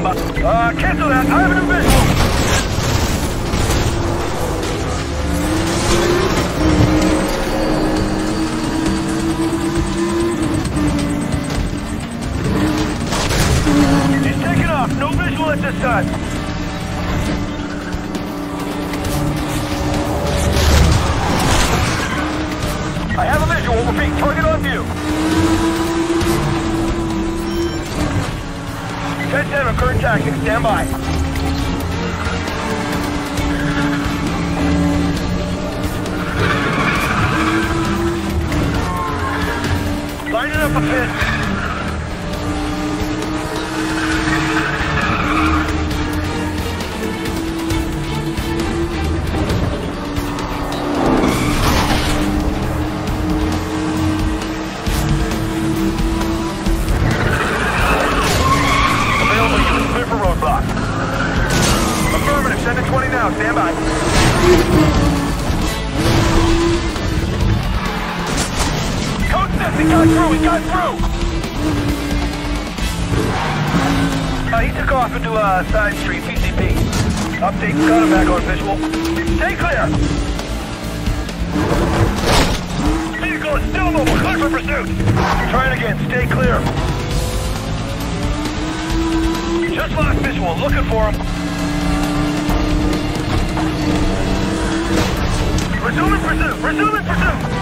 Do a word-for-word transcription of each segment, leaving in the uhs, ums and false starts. about. Uh, cancel that. I have an invasion. No visual at this time. I have a visual. Repeat. Target on view. ten seven, current tactics. Stand by. Lining up a pit. Side street, P C P. Update, got him back on visual. Stay clear! Vehicle is still mobile, clear for pursuit! Try it again, stay clear. Just lost visual, looking for him. Resuming pursuit, resuming pursuit!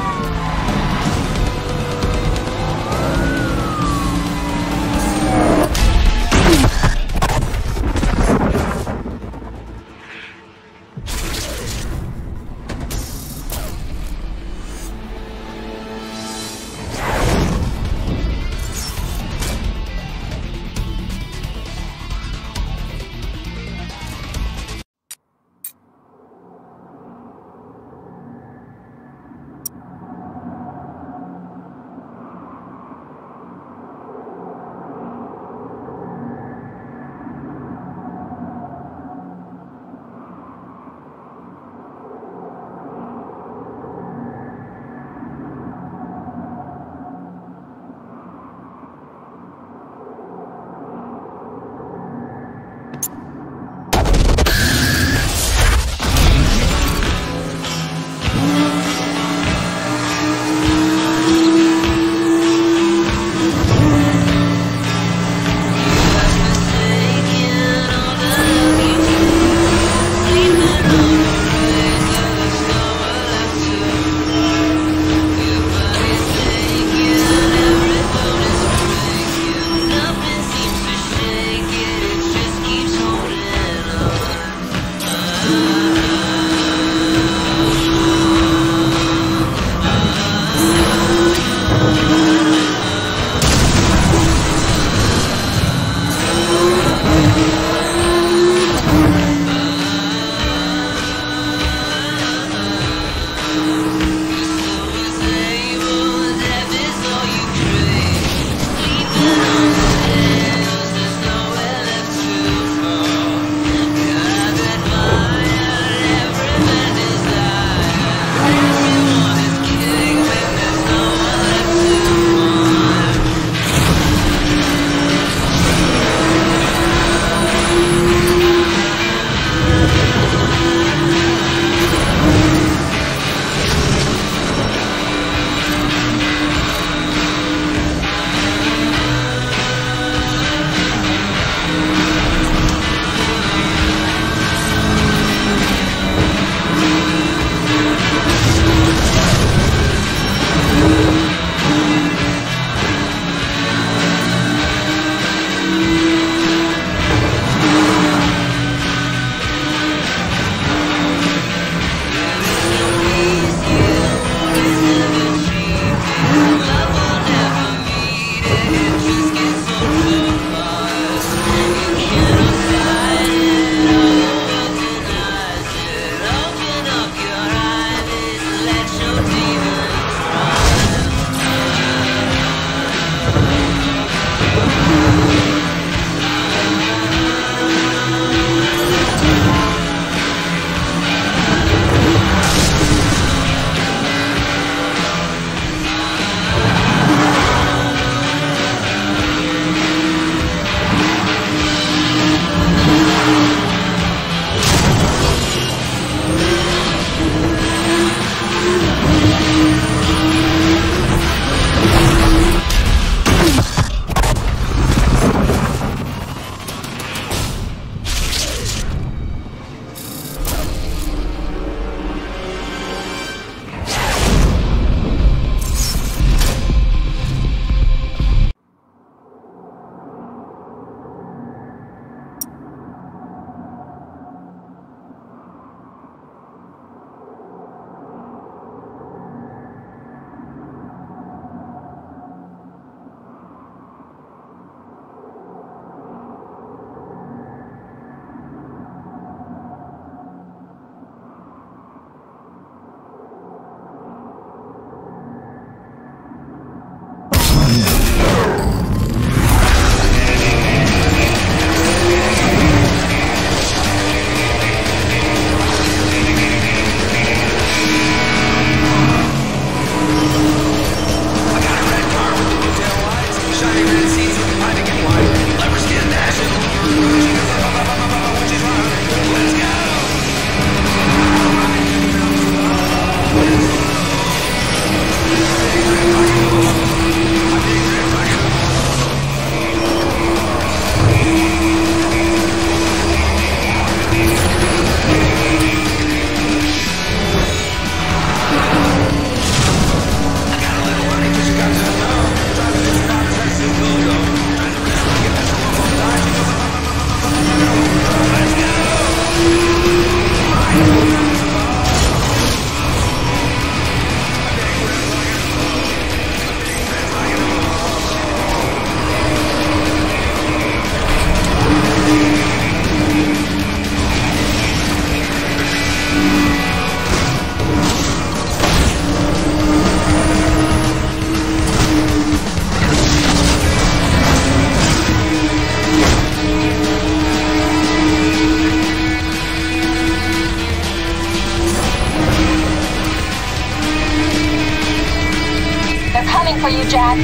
for you, Jack.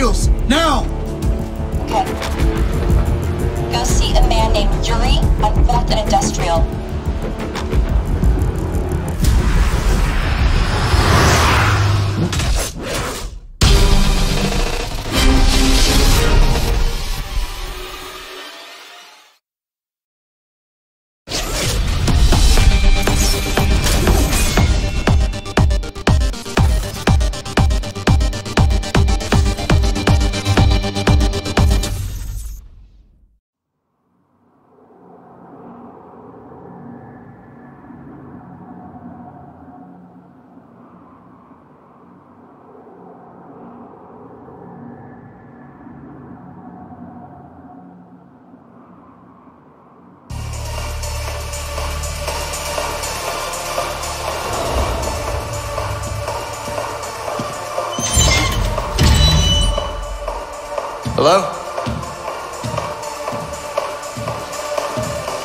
wheels, now! Okay. Go see a man named Yuri on fourth and Industrial. Hello?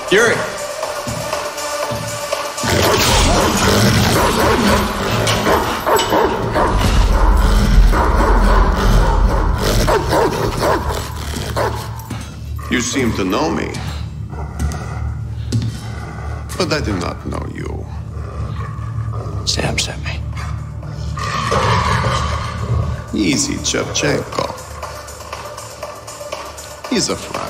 Yuri! You seem to know me. But I do not know you. Sam sent me. Easy, Chepchenko. He's a friend.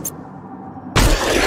We'll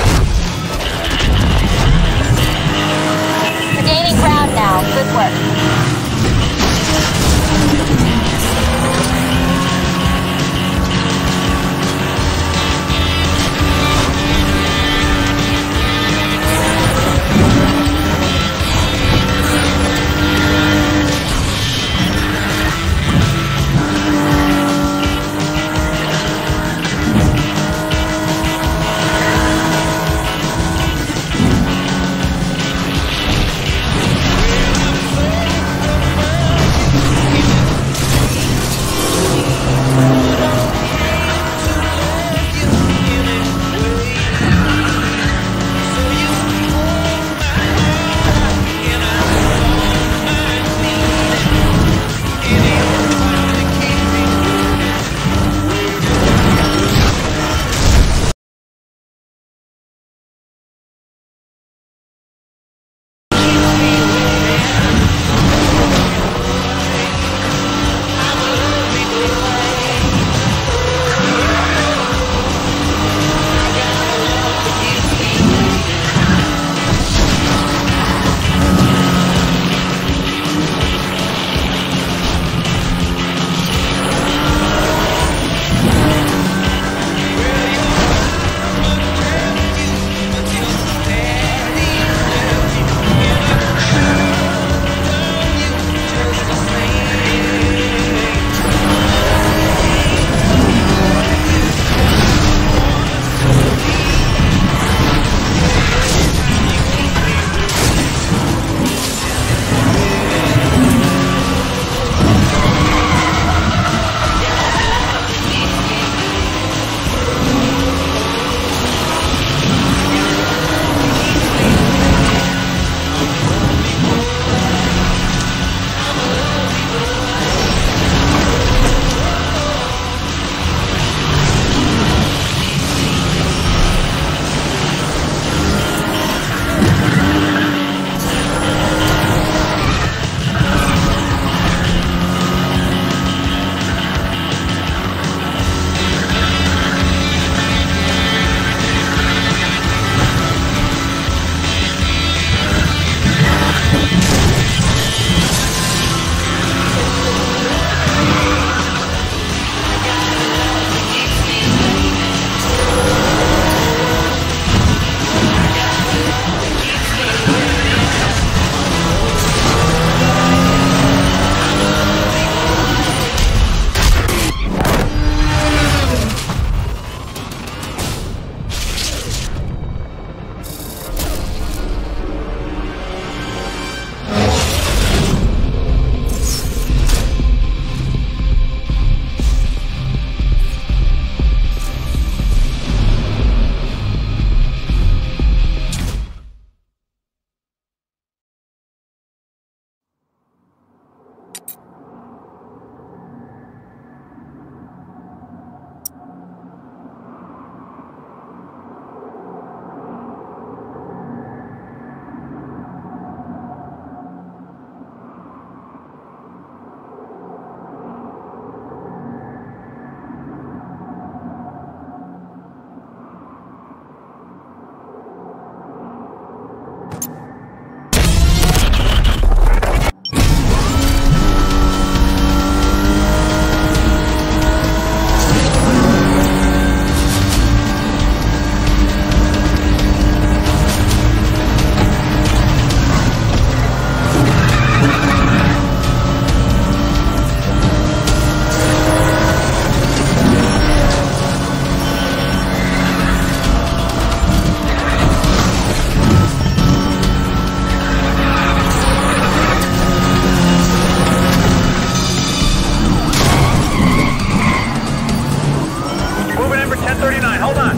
ten thirty-nine, hold on.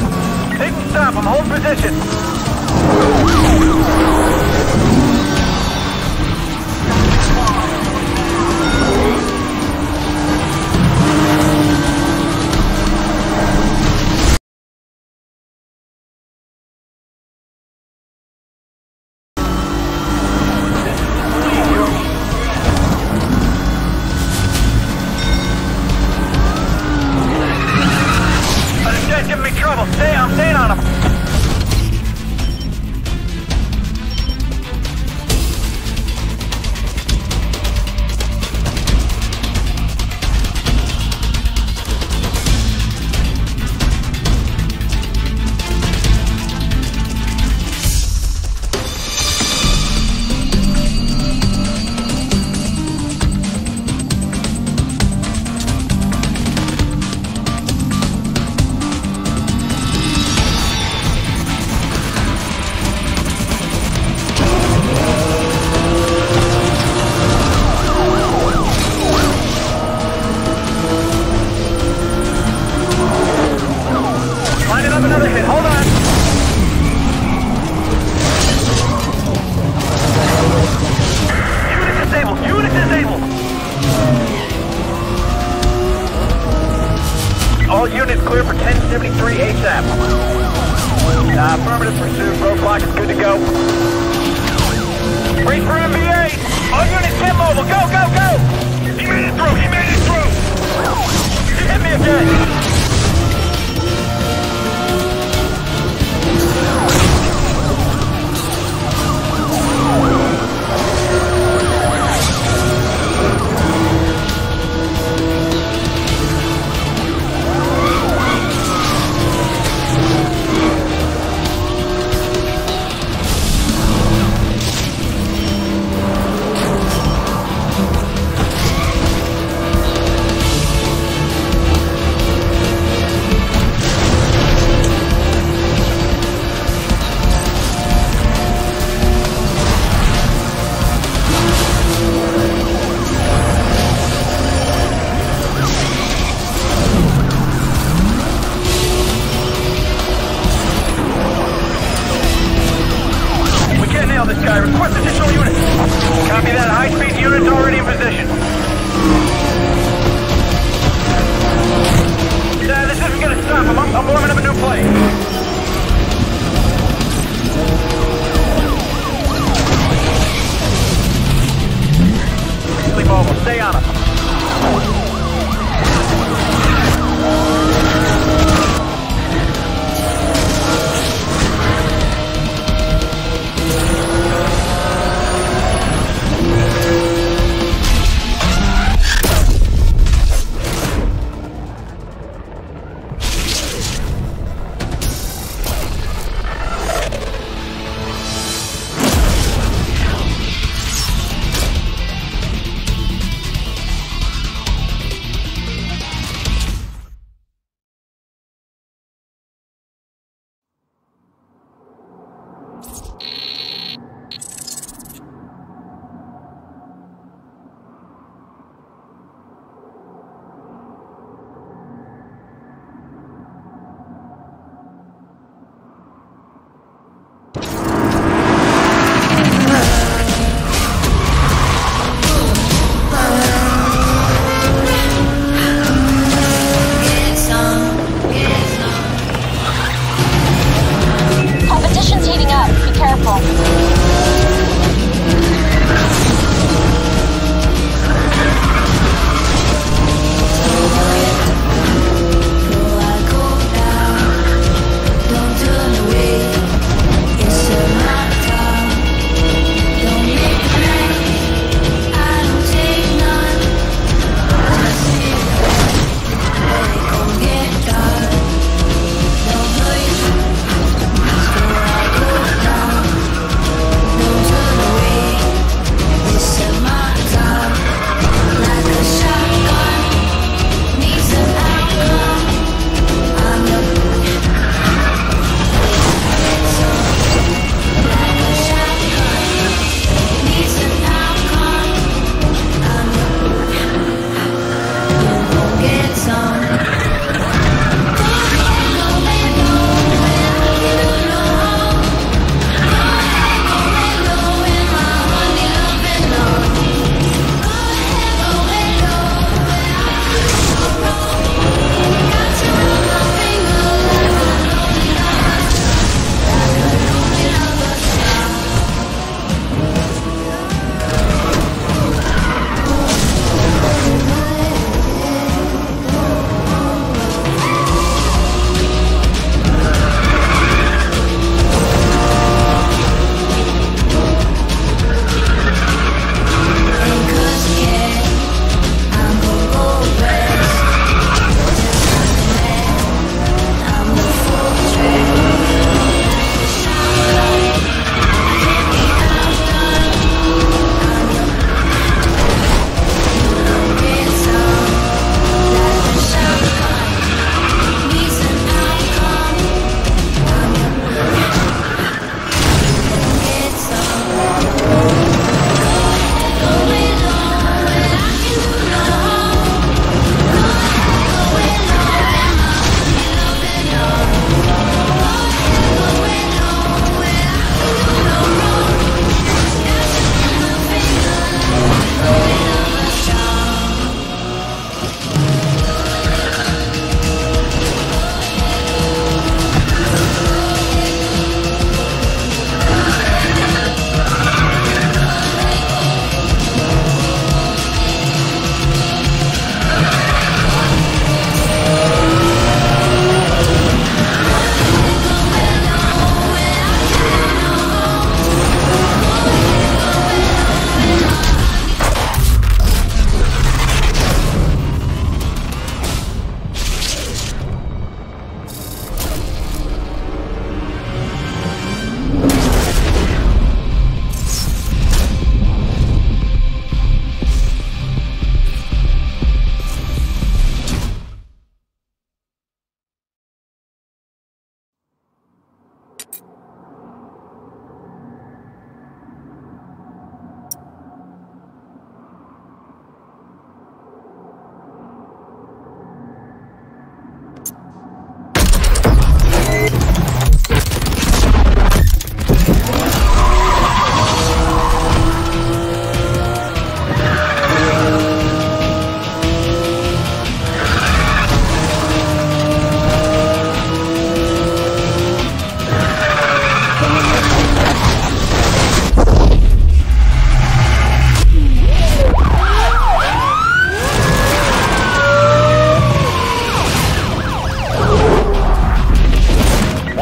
Take and stop them, hold position.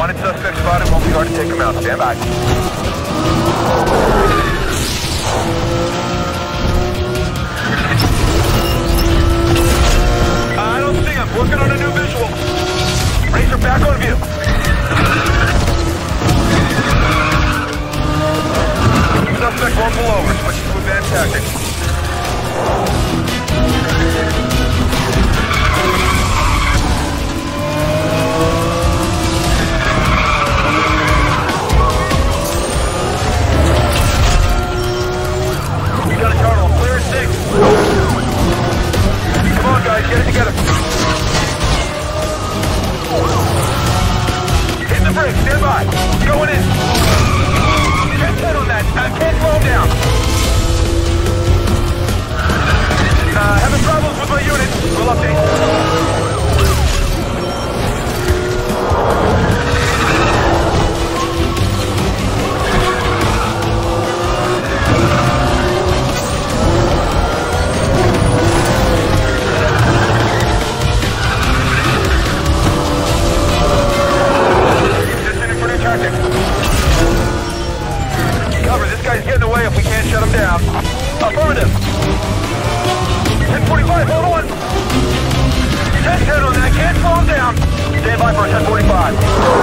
Wanted suspect spotted. Won't be hard to take him out. Stand by. I don't see him. Working on a new visual. Razor back on view. Suspect won't pull over. Switching to advanced tactics. ten forty-five, hold on! ten ten on that, can't slow him down! Stand by for ten forty-five.